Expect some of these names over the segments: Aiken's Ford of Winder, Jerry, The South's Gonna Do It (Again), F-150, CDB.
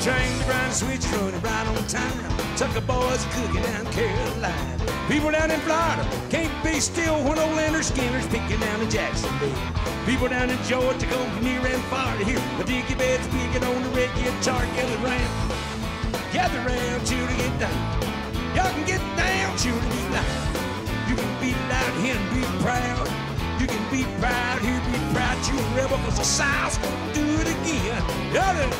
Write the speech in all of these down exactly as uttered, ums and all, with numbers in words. trained the grind switch, run it right on time. Took the boys cooking down Carolina. People down in Florida can't be still when old Leonard Skinner's picking down in Jacksonville. People down in Georgia go near and far to hear a diggy bed's picking on the red guitar. Gather round, gather round, cheer to get down. Y'all can get down, cheer to be loud. You can be loud here and be proud. You can be proud here, be proud. You a rebel 'cause the South's gonna do it again. Y'all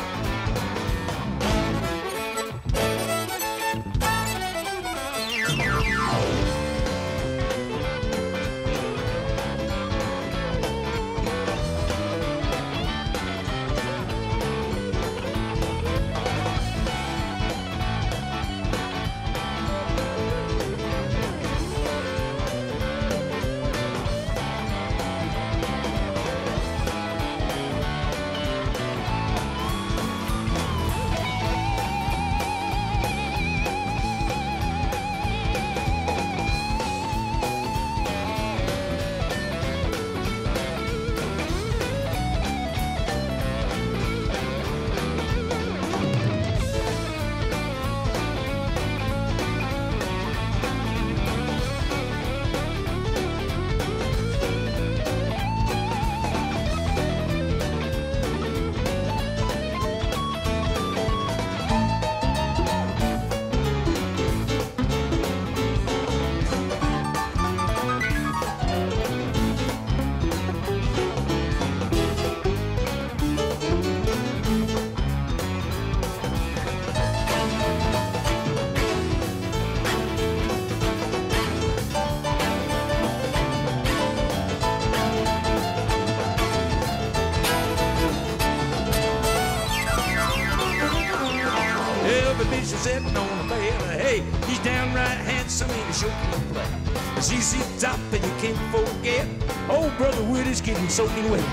sitting on the bed, hey, he's downright handsome and he's choking the black. It's easy top and you can't forget. Old brother Woody's getting soaking wet.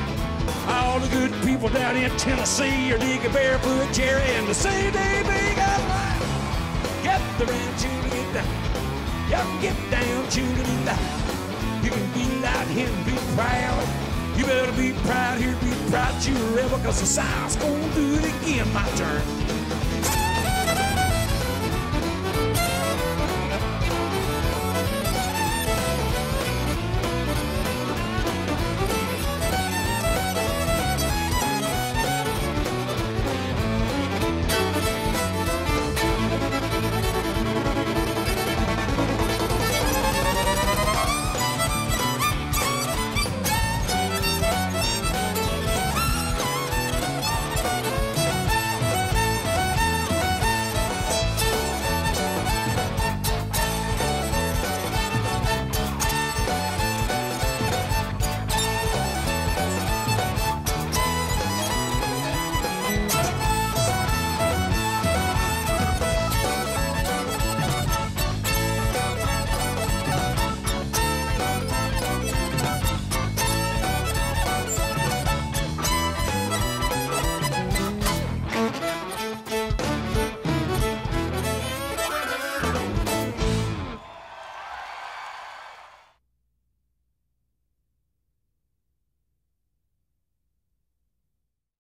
All the good people down in Tennessee are digging barefoot Jerry and the C D B got life. Gather round, cheer to get down. Y'all can get down, cheer to be loud. You can be loud here and be proud. You better be proud here, be proud. You're a rebel 'cause the South's gonna do it again. My turn.